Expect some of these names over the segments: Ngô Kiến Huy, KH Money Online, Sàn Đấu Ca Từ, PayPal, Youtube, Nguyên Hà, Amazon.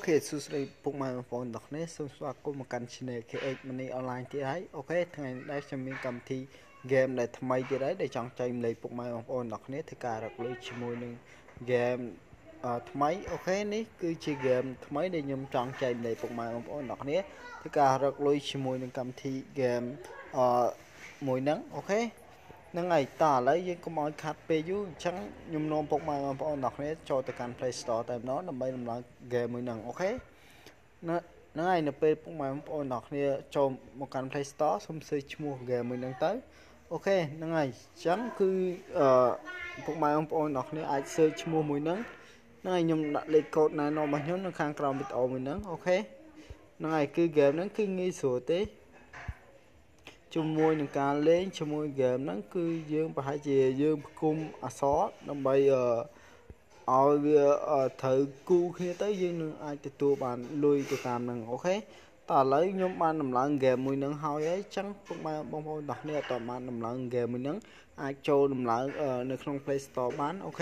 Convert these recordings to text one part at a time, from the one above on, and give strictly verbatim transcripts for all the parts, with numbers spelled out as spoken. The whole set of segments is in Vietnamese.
Ok, xin chào các bạn, mình là Nét, xin chào các bạn trên ca hát Money Online thì đấy. Ok, ngày đây chúng mình cầm thi game này tham gia thì đấy để chọn chơi lấy các bạn on đọc nét thì cả được lấy chỉ một game tham gia. Ok, này cứ chơi game tham gia để nhầm chọn chơi lấy các bạn on đọc nét thì cả được lấy chỉ một cầm thi game mỗi nắng. Ok, năng ngày ta lấy những cái món khác về du chẳng nhung non bọc mai on đọc nét cho từ căn Play Store tại nó là mấy làm game mới nặng. Ok, nó nó ngày nó về bọc mai on đọc nè cho một căn Play Store xong xây mua game mới nặng tới. Ok, nó ngày chẳng cứ bọc mai on đọc nè ai xây mua mới nặng nó ngày nhung đặt lịch cột này nó bằng nhóm nó khang cầu bị tàu mới nặng. Ok, nó ngày cứ game nó cứ nghi sửa tí chúng mua những cái lên cho mua game nó cứ dương và hai chị dương cung à xó đồng bây giờ ở thử cu khi tới dương ai thì tôi bàn lui từ tạm năng. Ok, ta lấy nhóm ban nằm lặng game mùi nắng hôi ấy chẳng cũng mà bông hôi đọc nè tòa ban nằm lặng game mùi nắng ai cho nằm lặng ở nơi không Play Store bán. Ok,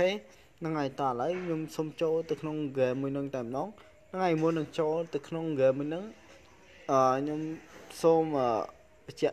năng ngày ta lấy nhóm xong cho từ không game mùi nắng tạm nóng ngày mua được cho từ không game mùi nắng ở nhóm xong mà chạy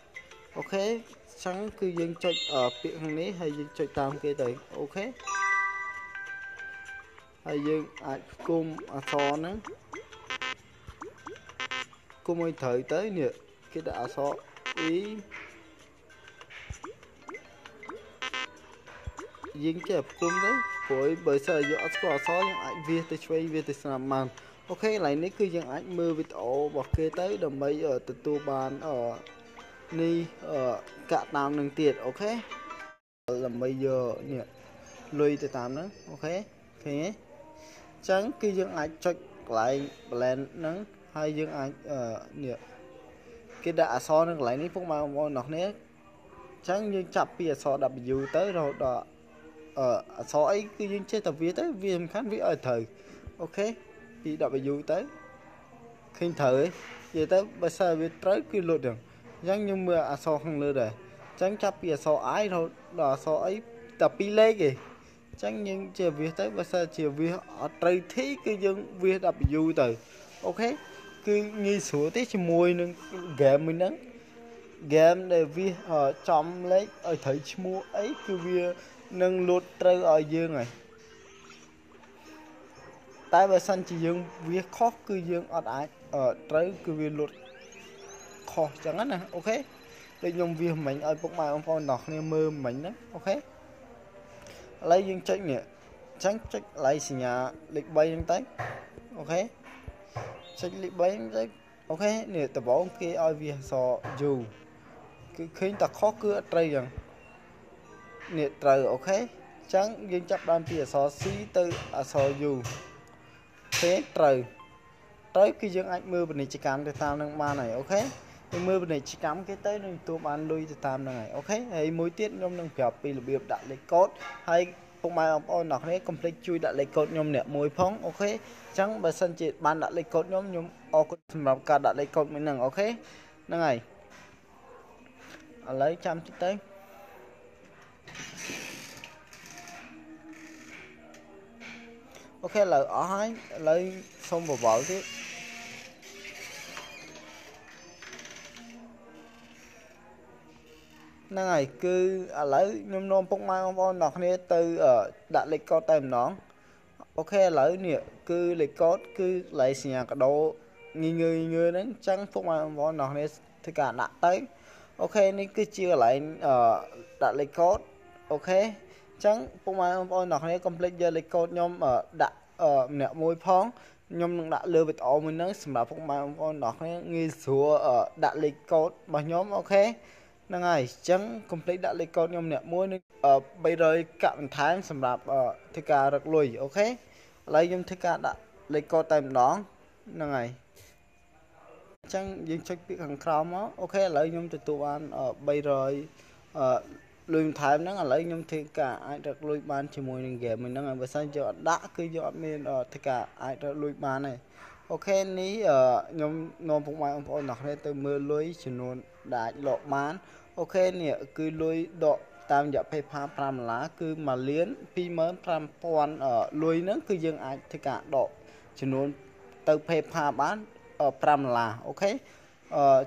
Ok, sáng cứ dân chơi ở phía hàng này hay dân chơi tam kia tới. Ok, hay dân à, cùng à so nữa cùng ơi thời tới nữa cái đã so ý dân chơi cùng đấy với bởi sao do so so những ảnh việt tới chơi việt tới làm màn. Ok, lại nếu cứ dân ảnh mưa việt ổ bọc kia tới đồng bây ở từ tu bàn ở ni ở cả tám đường tiệt. Ok, làm bây giờ nhỉ lui từ tám nữa. Ok, thế chẳng khi dương ảnh chọn lại blend nắng hay dương ảnh ở nhỉ cái đã so được lại ní phút mà ông on nọ nét chẳng như chập bây giờ so đập dù tới rồi đó ở so ấy cứ dương chơi tập viết tới viêm khán vị ở thời. Ok, đi đập dù tới khinh thời về tới bây giờ biết tới quy luật được chẳng như mưa à so không lừa đời chẳng chắp bìa so ái thôi đó so ấy tập đi lê kì chẳng nhưng chờ việc tới và sao chiều việc ở trời thế cái dân việc đập du từ. Ok, cứ nghi sửa tới cho mùi nâng game mình nắng game để việc ở trong lấy ở thấy mua ấy cứ việc nâng lột trời ở dương này tại bà xanh chỉ dương việc khó cư dương ở đại ở trời cứ việc lột khó chẳng nè. Ok, để dùng việc mình ở bụng mà ông con đọc nên mơ mình đấy. Ok, lấy dương trách nhỉ tránh trách lấy xì nhà lịch bay đến tới. Ok, trách lịch bay đến tới. Ok, nè tập bóng kia ai việc sò dù cứ khiến ta khó cưa trời rằng nè trời. Ok, tránh dương chắc đam phía sò xí tư à sò dù thế trời tới khi dương anh mưa bên này chỉ cắm để tam năng ba này. Ok, mưa bên này chỉ cắm cái tới nên tôi bán lui từ tam này. Ok, hay mối tiết nhóm năng kéo pin là biệp đặt lấy cốt hay không mai ông on đọc hết complete chui đặt lấy cốt nhóm nè mối phóng. Ok, chẳng bà sân chị bán đặt lấy cốt nhóm nhóm o cốt làm cả đặt lấy cốt mới năng. Ok, năng này lấy trăm chút tới ok là ở hai lấy xong vào bảo tiếp năng này cứ à, lấy nhôm non bông mai ông on đọc nè từ ở đặt lịch có tem nón. Ok, lấy nè cứ lịch có cứ lấy xì nhà cả đồ nghi ngờ ngờ đến trắng bông mai ông on đọc nè thì cả đặt tới. Ok, nên cứ chia lại ở đặt lịch có. Ok, chẳng bông mai ông on đọc nè complete giờ lịch có nhôm ở đặt ở nè môi phong nhóm đã lừa bị tỏ mình nắng mà bông mai ông on đọc nè nghi sửa ở đặt lịch có mà nhóm. Ok, năng này chẳng complete đã lấy con nhóm nè mua nên ở bây giờ cạn tháng sầm rạp ở thế cả được lùi. Ok, lấy nhóm thế cả đã lấy con tầm đó nâng này chẳng dừng chắc bị hàng khám á. Ok lấy nhóm từ tụ ăn ở bây rồi luyện thái nó là lấy nhóm thì cả ai được luyện ban chỉ mùi mình ghé mình đang ngày bữa sáng giờ đã cứ dọn mình ở tất cả ai được luyện ban này. Ok ní ở nhóm nhóm phụ máy ông phụ nọ đây từ mưa lưới chỉ luôn đã lộ mán. Ok nè cứ lưới độ tam giờ phải pha pram lá cứ mà liến pi mới pram pon ở lưới nó cứ dừng ai tất cả độ chỉ luôn từ phải pha bán ở pram lá. Ok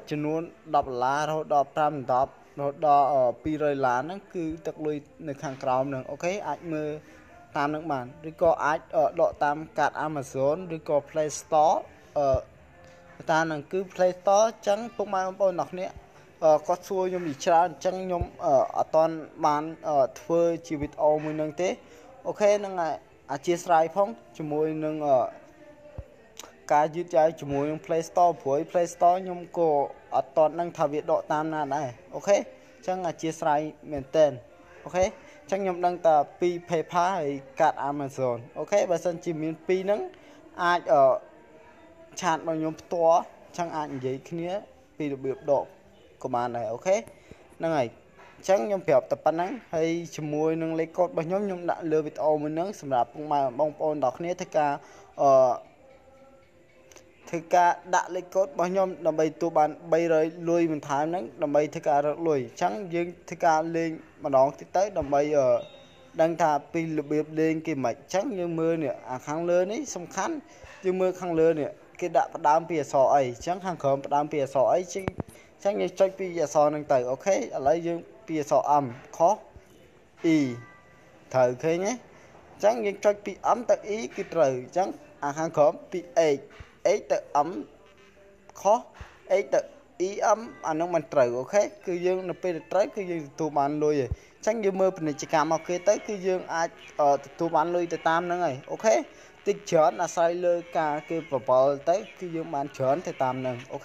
chỉ luôn đọc lá rồi đọc pram đọc nó đo ở pi rơi lá nó cứ tật lui được hàng cào nữa. Ok ai mơ tam nước bạn rồi có ai ở độ tam cạt Amazon rồi có Play Store ở ta là cứ Play Store chẳng không mai không bao nọc nè có xua nhóm bị tra chẳng nhóm ở toàn bán ở thuê chỉ biết ao mới nâng thế. Ok nâng này à chia sẻ phong chúng môi nâng ở cái dưới trái chúng môi Play Store với Play Store nhóm có ở toàn năng thảo việt độ tam là này. Ok chẳng là chia sẻ mình tên. Ok chẳng nhóm đang ta pi PayPal hay card Amazon. Ok và sân chỉ miền pi nắng ai ở chặn bằng nhóm to chẳng ai giấy kia pi được biểu độ của bạn này. Ok năng này chẳng nhóm phép tập bản nắng hay chùm môi nâng lấy cột bằng nhóm nhóm đã lừa việt ô mình nắng xâm rạp cũng mà bông bông đọc nghĩa tất cả ở thực cả đã lấy cốt bao nhóm làm bay tụ bàn bay rồi lui mình thái nắng làm bay thực cả rồi lùi trắng riêng thực cả lên mà đón tiếp tới làm bay ở đang thả pin lụp biệp lên cái mạch trắng như mưa nữa à kháng lớn ấy xong khăn như mưa kháng lớn nữa cái đã bắt đám pìa sò ấy trắng hàng khóm bắt đám pìa sò ấy chứ trắng như trách pìa sò đang tẩy. Ok lấy riêng pìa sò ẩm khó y thử thế nhé trắng như trách pìa ấm tự ý cái trời trắng à hàng khóm pìa ấy ấy tự ấm khó ấy tự ý ấm anh ông mình trời. Ok cứ dương nó bây trái cứ dương tụ bàn lôi vậy tránh như mưa mình chỉ cảm ok tới cứ dương ai ở tụ bàn lôi từ tam nữa này. Ok tích chớn là sai lơ cả cái vào bờ tới cứ dương bàn chớn thì tam nữa. Ok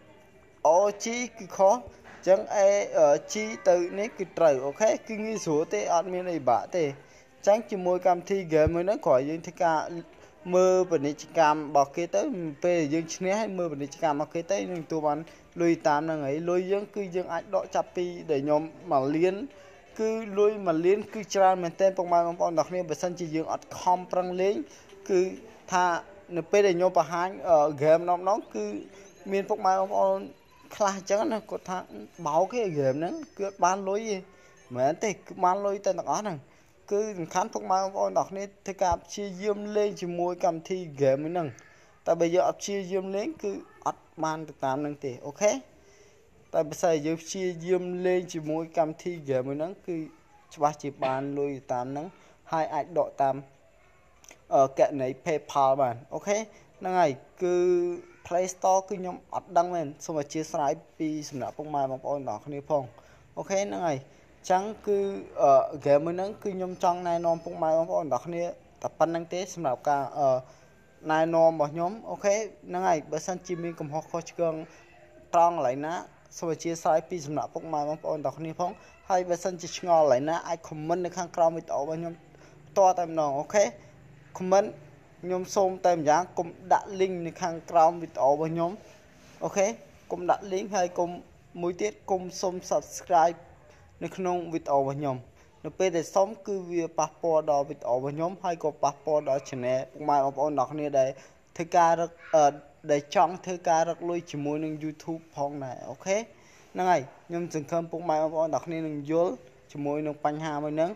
ô chỉ cứ khó tránh e ở chỉ tự ní cứ trời. Ok cứ nghĩ số tê admin này bả tê tránh chỉ môi cam thi game mới nó khỏi những cái cả mưa bình định cam bọc kia tới về dương né hay mưa bình định cam bọc kia tới nhưng tụi bạn lui tám là ấy lui dương cứ dương ai đọ chập pi để nhóm mà liên cứ lui mà liên cứ tra mình tên công an bọn đọc nên về sân chỉ dương ở không răng liên cứ tha np để nhóm bà hán ở game nó nó cứ miền phong mai bọn khai chắc là có thằng báo cái game nó cứ ban lối gì mà thì cứ ban lối tên đó này cứ khán phục mai ông đọc nên thực cảm chia diêm lên chỉ môi cầm thi ghế mới nâng tại bây giờ chia diêm lên cứ ắt man được tám nâng tỷ. Ok tại bây giờ giờ chia diêm lên chỉ môi cầm thi ghế mới nâng cứ ba chỉ bàn lôi tám nâng hai ảnh độ tám ở kẹt này PayPal bạn. Ok năng này cứ Play Store cứ nhóm ắt đăng lên xong rồi chia sẻ pi xong đã phục mai ông đọc nên phong. Ok năng này chẳng cứ ở ghế mới nắng cứ nhom trong này non cũng mai ông đọc nè tập ban năng tế xem nào cả ở này non bỏ nhóm. Ok năng này bữa sáng chim mình cùng học coi trường trăng lại ná rồi chia sẻ pi xem nào cũng mai ông đọc nè phong hay bữa sáng chỉ ngồi lại ná ai comment được hàng cao mới tỏ bao nhóm to tầm nòng. Ok comment nhóm xôm tầm giá cũng đã link được hàng cao mới tỏ bao nhóm. Ok cũng đã link hay cùng mũi tiết cùng xôm subscribe nước nông vịt ổ vào nhóm nó bây để sống cứ việc passport đó vịt ổ vào nhóm hay có passport đó chẳng nè mai ông ông đọc nè đây thứ ca rất ở để chọn thứ ca rất lui chỉ muốn lên YouTube phong này. Ok năng này nhưng dừng khâm cũng mai ông ông đọc nè đừng dối chỉ muốn lên bánh hà mới nắng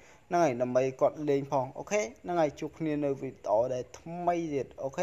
nâng này là mấy con lên phòng ok nâng này chụp nên nơi vì tổ để thâm mây diệt ok.